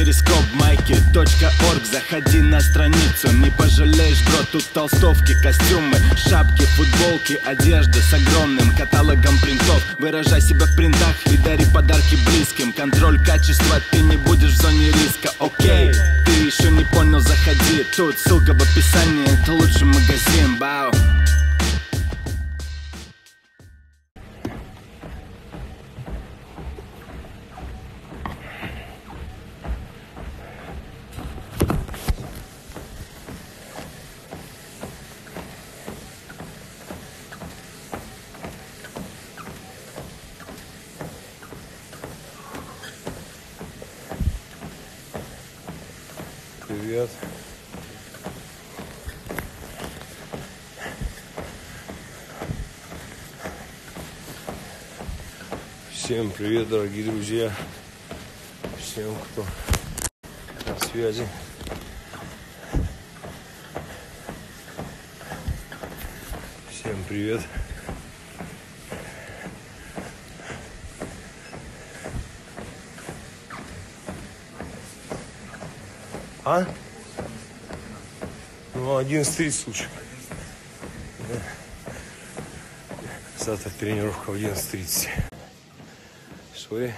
перископ Майки.org. Заходи на страницу, не пожалеешь, бро. Тут толстовки, костюмы, шапки, футболки, одежда с огромным каталогом принтов. Выражай себя в принтах и дари подарки близким. Контроль качества, ты не будешь в зоне риска. Окей, ты еще не понял, заходи. Тут ссылка в описании, это лучший магазин. Бау. Привет. Всем привет, дорогие друзья. Всем, кто на связи. Всем привет. А? Ну, 11:30 лучше. Завтра тренировка в 11:30. Sorry.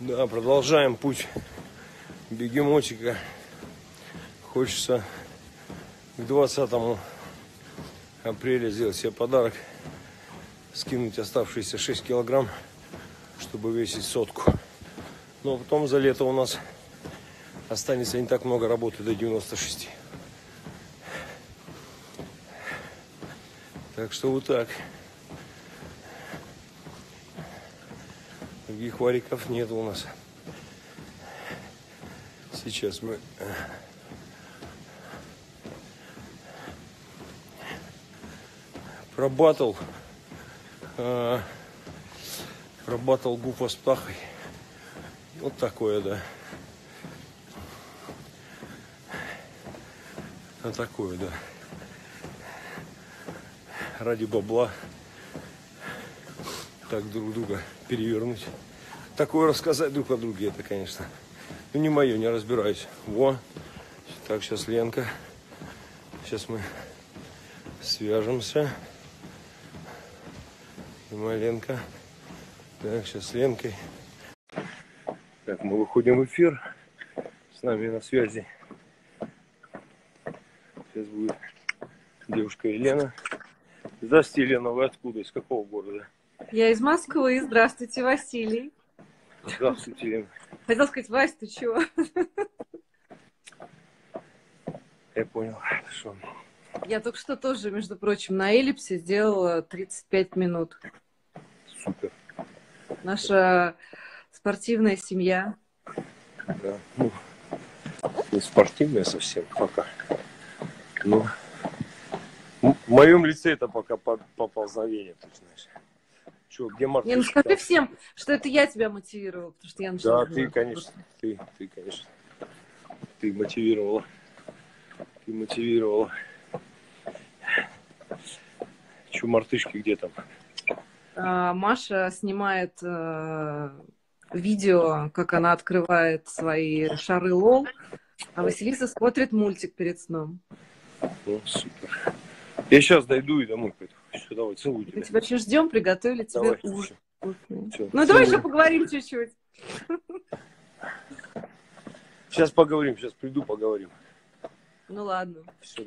Да, продолжаем путь бегемотика. Хочется к 20 апреля сделать себе подарок. Скинуть оставшиеся 6 килограмм, чтобы весить 100. Но потом за лето у нас останется не так много работы до 96. Так что вот так. Других вариков нет у нас. Сейчас мы про батл Гуфа с птахой. Вот такое, да. Вот такое, да. Ради бабла так друг друга перевернуть. Такое рассказать друг о друге, это, конечно. Ну, не мое, не разбираюсь. Во. Так, сейчас Ленка. Сейчас мы свяжемся. И моя Ленка. Так, сейчас с Ленкой. Так, мы выходим в эфир. С нами на связи сейчас будет девушка Елена. Здравствуйте, Елена. Вы откуда? Из какого города? Я из Москвы. Здравствуйте, Василий. Здравствуйте, Елена. Хотел сказать, Вась, ты чего? Я понял. Хорошо. Я только что тоже, между прочим, на эллипсе сделала 35 минут. Супер. Наша... спортивная семья. Да, ну, не спортивная совсем пока. Но в моем лице это пока поползновение. Чего, где Марта? Не, ну скажи всем, что это я тебя мотивировала, потому что я начала. Да, ты, конечно, ты, конечно. Ты мотивировала. Ты мотивировала. Чего, мартышки где там? А, Маша снимает... видео, как она открывает свои шары лол, а Василиса смотрит мультик перед сном. Ну, супер. Я сейчас дойду и домой пойду. Все, давай, целую тебя. Мы тебя еще ждем, приготовили тебе ужин. Ну, давай еще поговорим чуть-чуть. Сейчас поговорим, сейчас приду, поговорим. Ну, ладно. Все.